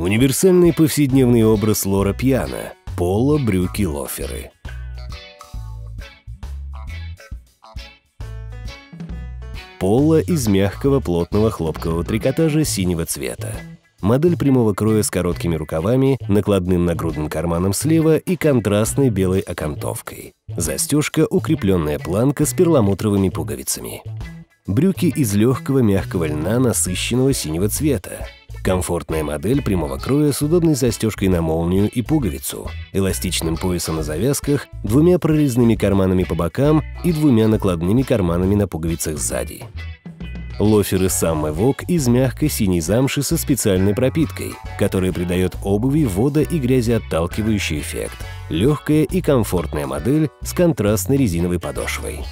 Универсальный повседневный образ Лоро Пиано – поло, брюки, лоферы. Поло из мягкого плотного хлопкового трикотажа синего цвета. Модель прямого кроя с короткими рукавами, накладным нагрудным карманом слева и контрастной белой окантовкой. Застежка – укрепленная планка с перламутровыми пуговицами. Брюки из легкого мягкого льна насыщенного синего цвета. Комфортная модель прямого кроя с удобной застежкой на молнию и пуговицу, эластичным поясом на завязках, двумя прорезными карманами по бокам и двумя накладными карманами на пуговицах сзади. Лоферы Summer Walk из мягкой синей замши со специальной пропиткой, которая придает обуви водо- и грязеотталкивающий эффект. Легкая и комфортная модель с контрастной резиновой подошвой.